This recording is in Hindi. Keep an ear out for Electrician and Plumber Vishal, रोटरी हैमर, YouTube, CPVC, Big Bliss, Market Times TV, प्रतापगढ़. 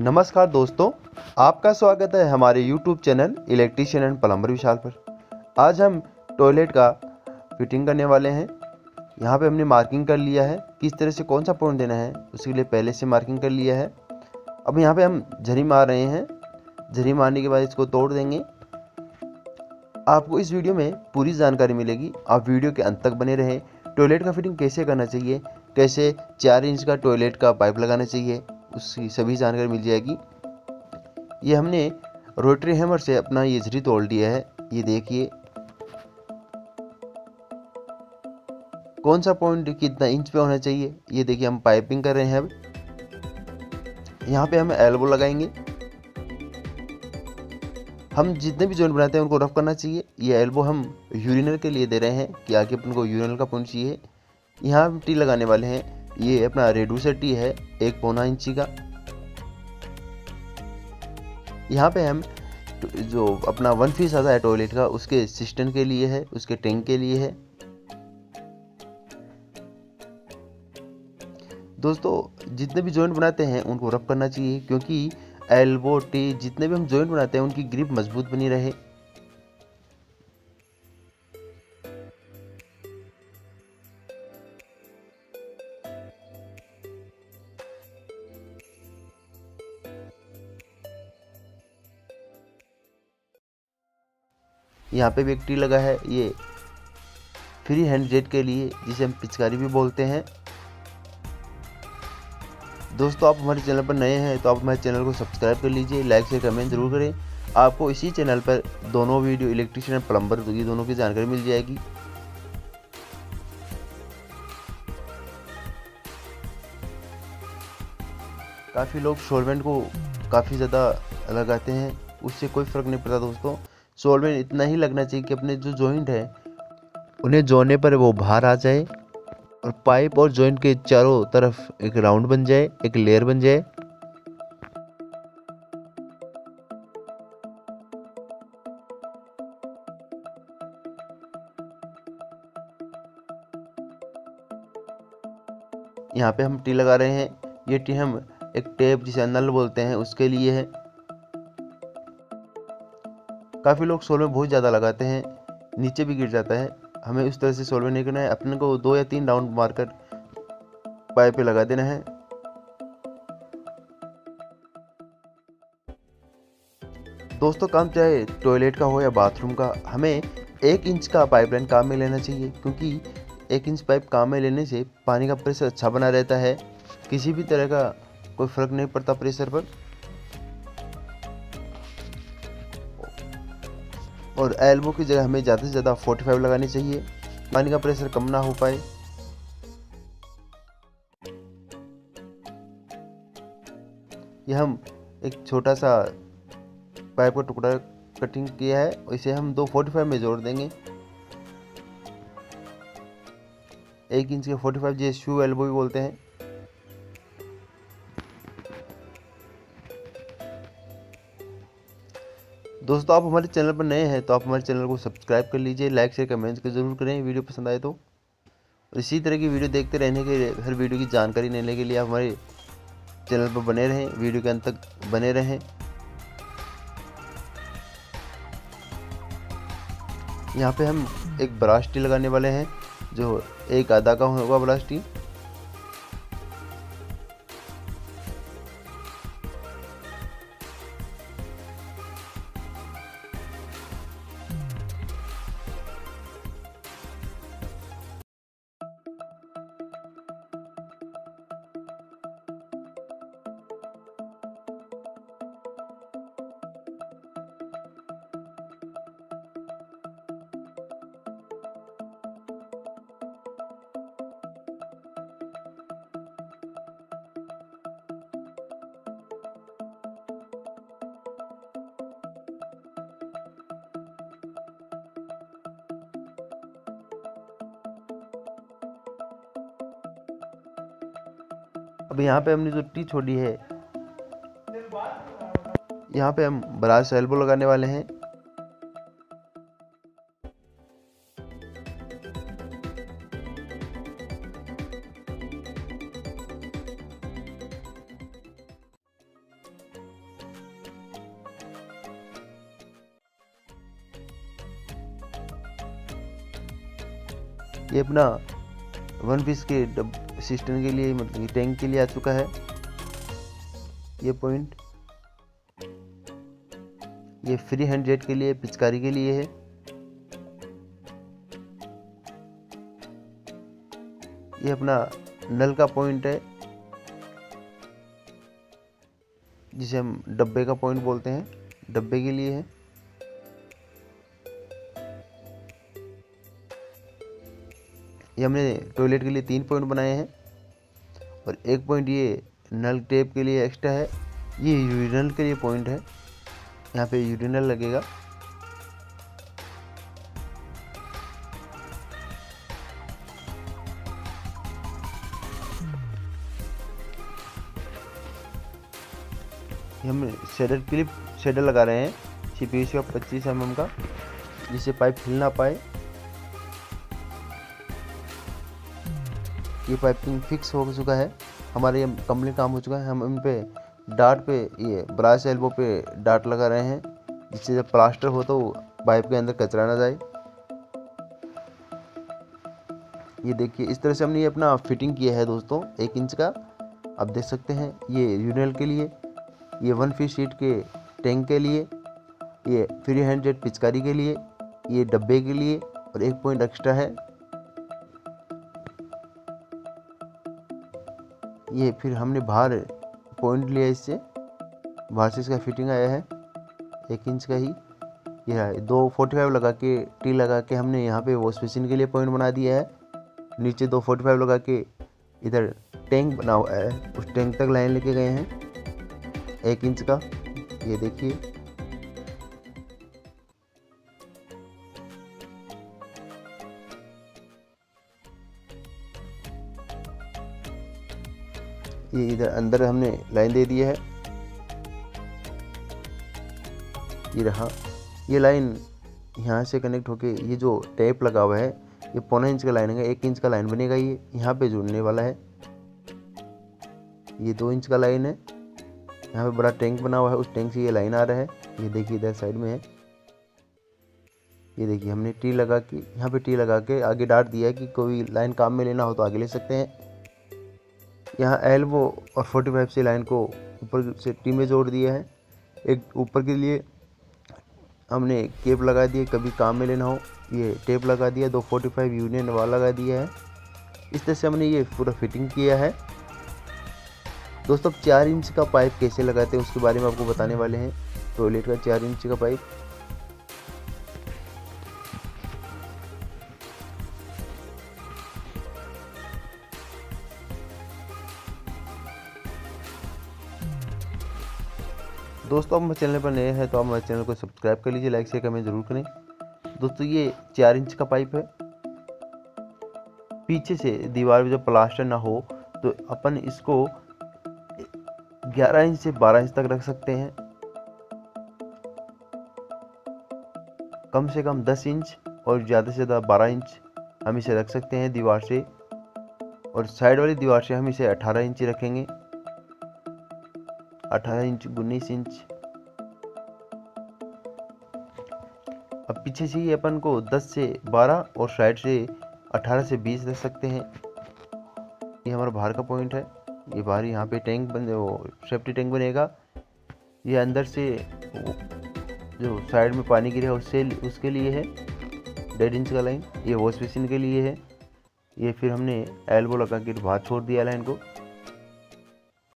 नमस्कार दोस्तों, आपका स्वागत है हमारे YouTube channel electrician and plumber Vishal पर। आज हम टॉयलेट का फिटिंग करने वाले हैं। यहाँ पे हमने मार्किंग कर लिया है किस तरह से कौन सा पॉइंट देना है, उसके लिए पहले से मार्किंग कर लिया है। अब यहाँ पे हम झरी मार रहे हैं। झरी मारने के बाद इसको तोड़ देंगे। आपको इस वीडियो में पूरी जानकारी मिलेगी, आप वीडियो के अंत तक बने रहें। टॉयलेट का फिटिंग कैसे करना चाहिए, कैसे 4 इंच का टॉयलेट का पाइप लगाना चाहिए, उसकी सभी जानकारी मिल जाएगी। ये हमने रोटरी हैमर से अपना ये झरी तोड़ लिया है। ये देखिए कौन सा पॉइंट कितना इंच पे होना चाहिए। ये देखिए हम पाइपिंग कर रहे हैं। अब यहाँ पे हम एल्बो लगाएंगे। हम जितने भी जॉइंट बनाते हैं उनको रफ करना चाहिए। ये एल्बो हम यूरिनल के लिए दे रहे हैं कि आगे अपन को यूरिनल का पॉइंट चाहिए। यहाँ हम टी लगाने वाले हैं। ये अपना रेड्यूसर टी है 1.25 इंची का। यहाँ पे हम जो अपना 1 फीस आता है टॉयलेट का, उसके सिस्टम के लिए है, उसके टैंक के लिए है। दोस्तों जितने भी जॉइंट बनाते हैं उनको रफ करना चाहिए, क्योंकि एल्बो टी जितने भी हम जॉइंट बनाते हैं उनकी ग्रिप मजबूत बनी रहे। यहाँ पे भी एक टी लगा है। ये फ्री हैंड जेट के लिए, जिसे हम पिचकारी भी बोलते हैं। दोस्तों आप हमारे चैनल पर नए हैं तो आप हमारे चैनल को सब्सक्राइब कर लीजिए, लाइक से कमेंट जरूर करें। आपको इसी चैनल पर दोनों वीडियो इलेक्ट्रिशियन और प्लम्बर ये दोनों की जानकारी मिल जाएगी। काफ़ी लोग सॉल्वेंट को काफ़ी ज़्यादा लगाते हैं, उससे कोई फ़र्क नहीं पड़ता दोस्तों। सॉल्वेंट इतना ही लगना चाहिए कि अपने जो जॉइंट है उन्हें जोड़ने पर वो बाहर आ जाए और पाइप और जॉइंट के चारों तरफ एक राउंड बन जाए, एक लेयर बन जाए। यहाँ पे हम टी लगा रहे हैं। ये टी हम एक टेप जिसे नल बोलते हैं उसके लिए है। काफ़ी लोग सॉल्वेंट बहुत ज़्यादा लगाते हैं, नीचे भी गिर जाता है। हमें उस तरह से सॉल्वेंट नहीं करना है। अपने को 2 या 3 राउंड मारकर पाइप पे लगा देना है। दोस्तों काम चाहे टॉयलेट का हो या बाथरूम का, हमें 1 इंच का पाइपलाइन काम में लेना चाहिए, क्योंकि 1 इंच पाइप काम में लेने से पानी का प्रेशर अच्छा बना रहता है। किसी भी तरह का कोई फर्क नहीं पड़ता प्रेशर पर। और एल्बो की जगह हमें ज़्यादा से ज़्यादा 45 लगानी चाहिए, पानी का प्रेशर कम ना हो पाए। यह हम एक छोटा सा पाइप का टुकड़ा कटिंग किया है, इसे हम 2 45 में जोड़ देंगे। 1 इंच के 45 जे शू एल्बो भी बोलते हैं। दोस्तों आप हमारे चैनल पर नए हैं तो आप हमारे चैनल को सब्सक्राइब कर लीजिए, लाइक शेयर कमेंट्स को जरूर करें वीडियो पसंद आए तो। और इसी तरह की वीडियो देखते रहने के लिए, हर वीडियो की जानकारी लेने के लिए आप हमारे चैनल पर बने रहें, वीडियो के अंत तक बने रहें। यहाँ पे हम एक ब्रश टी लगाने वाले हैं, जो 1/2 का होगा ब्रश टी। अब यहाँ पे हमने जो टी छोड़ी है, यहाँ पे हम ब्रास एल्बो लगाने वाले हैं। ये अपना वन पीस के सिस्टम के लिए मतलब कि टैंक के लिए आ चुका है। ये पॉइंट ये फ्री हैंड जेट के लिए पिचकारी के लिए है। ये अपना नल का पॉइंट है जिसे हम डब्बे का पॉइंट बोलते हैं, डब्बे के लिए है। ये हमने टॉयलेट के लिए 3 पॉइंट बनाए हैं और 1 पॉइंट ये नल टेप के लिए एक्स्ट्रा है। ये यूरिनल के लिए पॉइंट है, यहाँ पे यूरिनल लगेगा। हम शेडर क्लिप शेडर लगा रहे हैं सीपीवीसी 25 mm का, जिससे पाइप हिल ना पाए। ये पाइपिंग फिक्स हो चुका है, हमारे ये कम्प्लीट काम हो चुका है। हम इन पे डार्ट पे ये ब्रास एल्बो पे डार्ट लगा रहे हैं, जिससे जब प्लास्टर हो तो पाइप के अंदर कचरा ना जाए। ये देखिए, इस तरह से हमने ये अपना फिटिंग किया है दोस्तों, 1 इंच का आप देख सकते हैं। ये यूरिनल के लिए, ये 1 फीट के टैंक के लिए, ये 300 पिचकारी के लिए, ये डब्बे के लिए और 1 पॉइंट एक्स्ट्रा है। ये फिर हमने बाहर पॉइंट लिया, इससे बाहर से इसका फिटिंग आया है 1 इंच का ही। यह 245 लगा के टी लगा के हमने यहाँ पे वॉश बेसिन के लिए पॉइंट बना दिया है। नीचे 245 लगा के इधर टैंक बना हुआ है, उस टैंक तक लाइन लेके गए हैं 1 इंच का। ये देखिए, ये इधर अंदर हमने लाइन दे दी है। ये रहा, ये लाइन यहाँ से कनेक्ट होके ये जो टेप लगा हुआ है ये 1.25 इंच का लाइन है, 1 इंच का लाइन बनेगा। ये यहाँ पे जुड़ने वाला है, ये 2 इंच का लाइन है। यहाँ पे बड़ा टैंक बना हुआ है, उस टैंक से ये लाइन आ रहा है। ये देखिए इधर साइड में है, ये देखिए हमने टी लगा के यहाँ पे टी लगा के आगे डांट दिया है कि कोई लाइन काम में लेना हो तो आगे ले सकते हैं। यहाँ एल्बो और 45 से लाइन को ऊपर से टी में जोड़ दिया है। एक ऊपर के लिए हमने केप लगा दिया, कभी काम में लेना हो ये टेप लगा दिया। 245 यूनियन वाला लगा दिया है। इस तरह से हमने ये पूरा फिटिंग किया है दोस्तों। 4 इंच का पाइप कैसे लगाते हैं उसके बारे में आपको बताने वाले हैं, टॉयलेट का 4 इंच का पाइप। दोस्तों आप चैनल पर नए हैं तो आप हमारे चैनल को सब्सक्राइब कर लीजिए, लाइक शेयर कमेंट जरूर करें। दोस्तों ये 4 इंच का पाइप है। पीछे से दीवार में जब प्लास्टर ना हो तो अपन इसको 11 इंच से 12 इंच तक रख सकते हैं। कम से कम 10 इंच और ज़्यादा से ज़्यादा 12 इंच हम इसे रख सकते हैं दीवार से, और साइड वाली दीवार से हम इसे 18 इंच रखेंगे। 18 इंच 19 इंच। अब पीछे से ही अपन को 10 से 12 और साइड से 18 से 20 रख सकते हैं। ये हमारा बाहर का पॉइंट है। ये बाहर यहाँ पे टैंक बन वो सेफ्टी टैंक बनेगा। ये अंदर से जो साइड में पानी गिरेगा उससे उसके लिए है 1.5 इंच का लाइन। ये वॉश बेसिन के लिए है। ये फिर हमने एल्बो लगा के बाहर छोड़ दिया लाइन को।